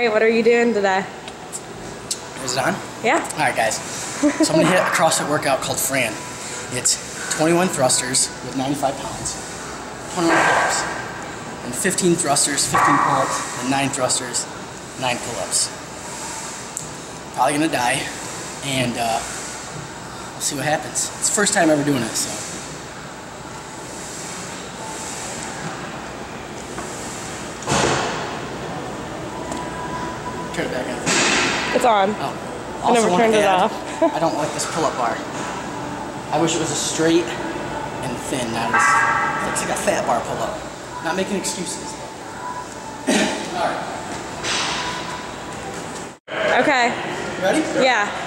Alright, what are you doing today? Is it on? Yeah. Alright guys, so I'm going to hit a CrossFit workout called FRAN. It's 21 thrusters with 95 pounds, 21 pull-ups, and 15 thrusters, 15 pull-ups, and 9 thrusters, 9 pull-ups. Probably going to die, and we'll see what happens. It's the first time ever doing it, so. Turn it back on. It's on. Oh. I never turned it off. I don't like this pull-up bar. I wish it was a straight and thin. Now it looks like a fat bar pull-up. Not making excuses. All right. Okay. You ready? Sure. Yeah.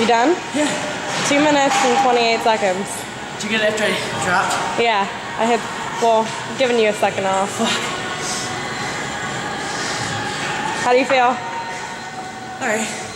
You done? Yeah. 2 minutes and 28 seconds. Did you get it after I dropped? Yeah. I had, well, given you a second off. How do you feel? All right.